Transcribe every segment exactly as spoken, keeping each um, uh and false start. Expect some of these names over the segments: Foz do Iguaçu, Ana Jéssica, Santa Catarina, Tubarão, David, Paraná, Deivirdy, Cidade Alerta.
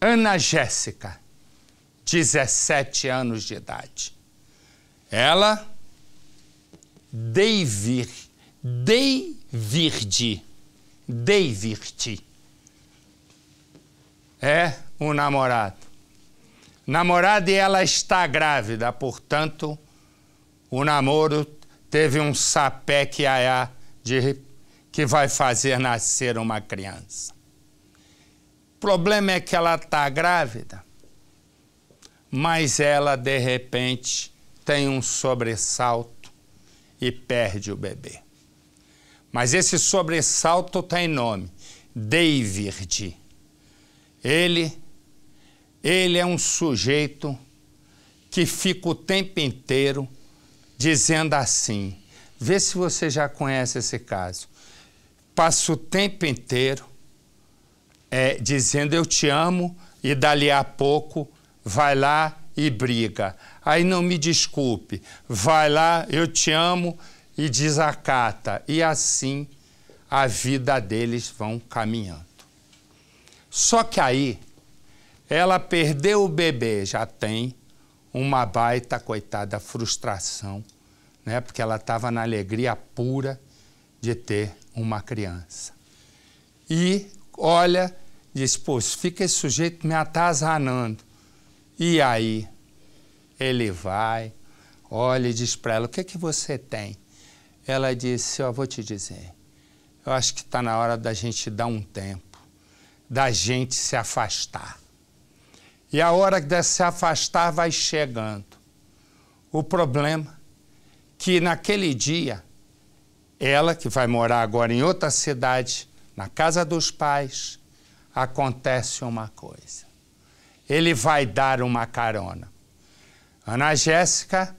Ana Jéssica, dezessete anos de idade. Ela, Deivir, Deivirdy, Deivirdy, é o namorado. Namorada, e ela está grávida, portanto, o namoro teve um sapé que aiá de que vai fazer nascer uma criança. O problema é que ela está grávida, mas ela, de repente, tem um sobressalto e perde o bebê. Mas esse sobressalto tem nome, Deivirdy. Ele, ele é um sujeito que fica o tempo inteiro dizendo assim, vê se você já conhece esse caso. Passa o tempo inteiro é, dizendo eu te amo e dali a pouco vai lá e briga. Aí não me desculpe, vai lá, eu te amo e desacata. E assim a vida deles vão caminhando. Só que aí ela perdeu o bebê, já tem uma baita, coitada, frustração, né? Porque ela estava na alegria pura de ter uma criança. E olha, diz, pô, fica esse sujeito me atazanando. E aí ele vai, olha e diz para ela, o que, que você tem? Ela disse, ó, vou te dizer, eu acho que está na hora da gente dar um tempo, da gente se afastar. E a hora de se afastar vai chegando. O problema que naquele dia, ela, que vai morar agora em outra cidade, na casa dos pais, acontece uma coisa. Ele vai dar uma carona. Ana Jéssica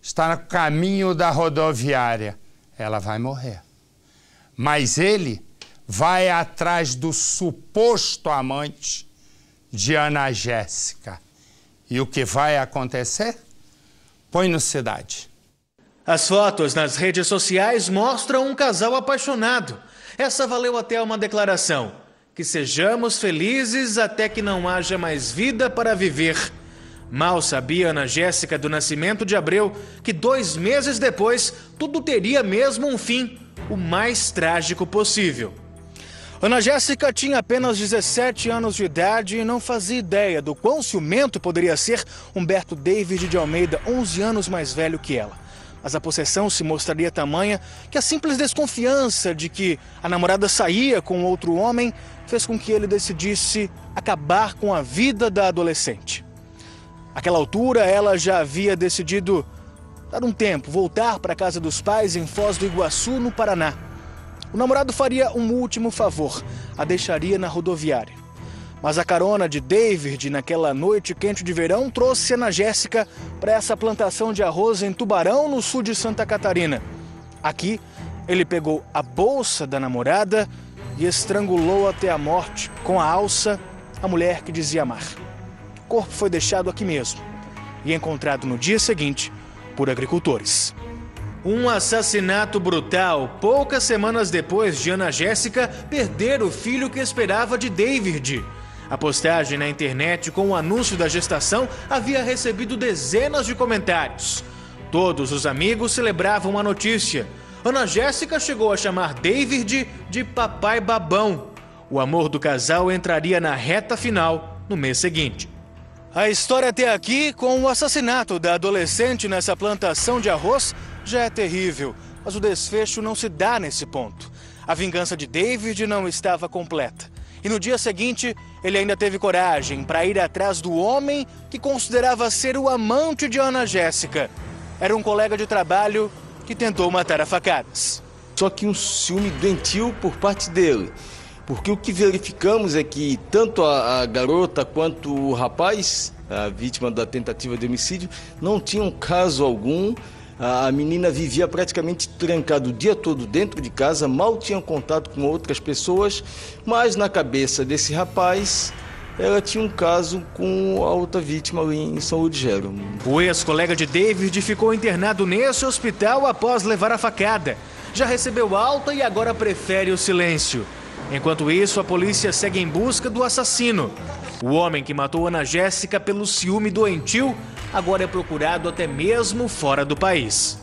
está no caminho da rodoviária. Ela vai morrer. Mas ele vai atrás do suposto amante de Ana Jéssica. E o que vai acontecer? Põe no Cidade. As fotos nas redes sociais mostram um casal apaixonado. Essa valeu até uma declaração. Que sejamos felizes até que não haja mais vida para viver. Mal sabia Ana Jéssica do nascimento de Abreu que dois meses depois tudo teria mesmo um fim, o mais trágico possível. Ana Jéssica tinha apenas dezessete anos de idade e não fazia ideia do quão ciumento poderia ser Humberto David de Almeida, onze anos mais velho que ela. Mas a possessão se mostraria tamanha que a simples desconfiança de que a namorada saía com outro homem fez com que ele decidisse acabar com a vida da adolescente. Àquela altura, ela já havia decidido dar um tempo, voltar para a casa dos pais em Foz do Iguaçu, no Paraná. O namorado faria um último favor, a deixaria na rodoviária. Mas a carona de David naquela noite quente de verão trouxe Ana Jéssica para essa plantação de arroz em Tubarão, no sul de Santa Catarina. Aqui, ele pegou a bolsa da namorada e estrangulou até a morte com a alça a mulher que dizia amar. O corpo foi deixado aqui mesmo e encontrado no dia seguinte por agricultores. Um assassinato brutal, poucas semanas depois de Ana Jéssica perder o filho que esperava de David. A postagem na internet com o anúncio da gestação havia recebido dezenas de comentários. Todos os amigos celebravam a notícia. Ana Jéssica chegou a chamar David de papai babão. O amor do casal entraria na reta final no mês seguinte. A história até aqui, com o assassinato da adolescente nessa plantação de arroz, já é terrível, mas o desfecho não se dá nesse ponto. A vingança de David não estava completa. E no dia seguinte, ele ainda teve coragem para ir atrás do homem que considerava ser o amante de Ana Jéssica. Era um colega de trabalho que tentou matar a facadas. Só que um ciúme doentio por parte dele. Porque o que verificamos é que tanto a, a garota quanto o rapaz, a vítima da tentativa de homicídio, não tinham caso algum. A menina vivia praticamente trancada o dia todo dentro de casa, mal tinha contato com outras pessoas, mas na cabeça desse rapaz, ela tinha um caso com a outra vítima ali em São Judas. O ex-colega de David ficou internado nesse hospital após levar a facada. Já recebeu alta e agora prefere o silêncio. Enquanto isso, a polícia segue em busca do assassino. O homem que matou Ana Jéssica pelo ciúme doentio agora é procurado até mesmo fora do país.